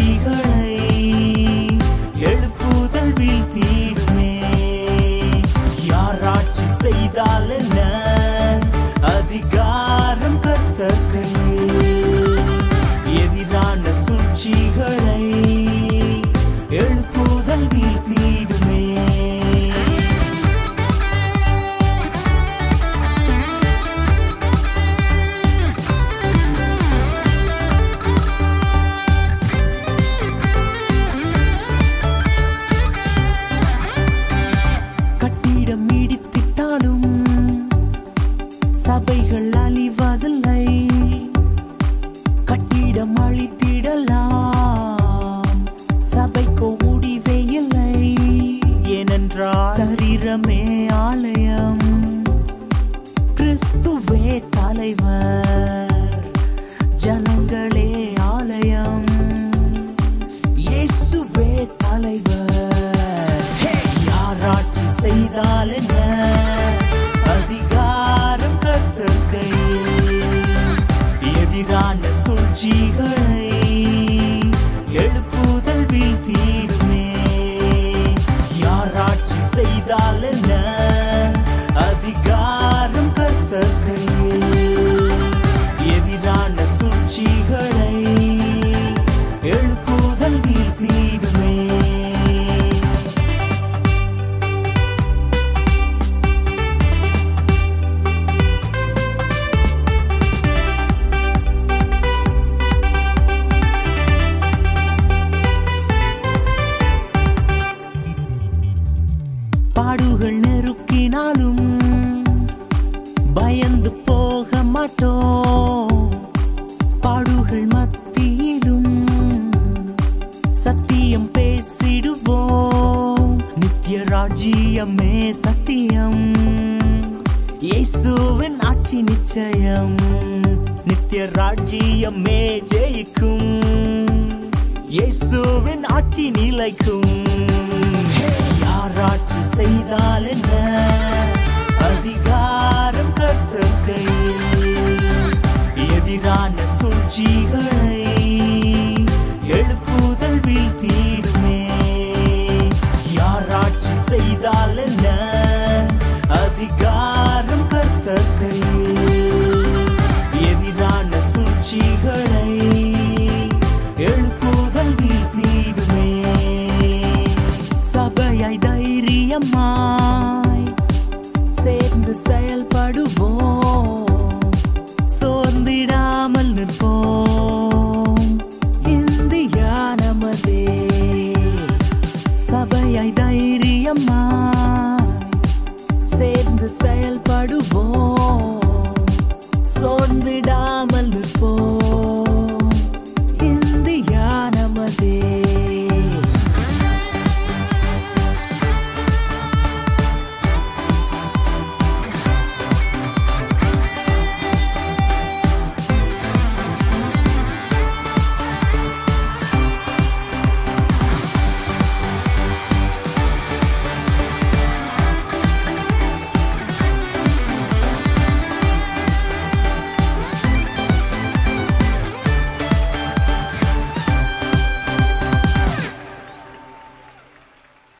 விழிகளை எழுப்புதல் வீழ்த்திடுமே. யார் ஆட்சி செய்தால் என்ன, அதிகாரம் கர்த்தர்கையில். எதிரான சூழ்ச்சிகளை எழுப்புதல் வீழ்த்திடுமே. சபைகள் அழிவதில்லை, கட்டிடம் அழித்திடலாம், சபைக்கு முடிவே இல்லை. ஏனென்றால் சரீரமே ஆலயம், கிறிஸ்துவே தலைவர், ஜனங்களே ஆலயம், இயேசுவே தலைவர். யார் ஆட்சி செய்தால் என்ன, எதிரான சூழ்ச்சிகளை எழுப்புதல் வீழ்த்திடுமே. யார் ஆட்சி செய்தால் என்ன, அதிகாரம் கர்த்தர் கையில். எதிரான சூழ்ச்சிகளை எழுப்புதல் வீழ்த்திடுமே. பாடுகள் நெருக்கினாலும் பயந்து போக மாட்டோம். பாடுகள் மத்தியிலும் சத்தியம் பேசிடுவோம். நித்திய ராஜ்யமே சத்தியம், இயேசுவின் ஆட்சி நிச்சயம். நித்திய ராஜ்யமே ஜெயிக்கும், இயேசுவின் ஆட்சி நிலைக்கும். யார் ஆட்சி செய்தால் என்ன, அதிகாரம் கர்த்தர் கையில். எதிரான சூழ்ச்சிகளை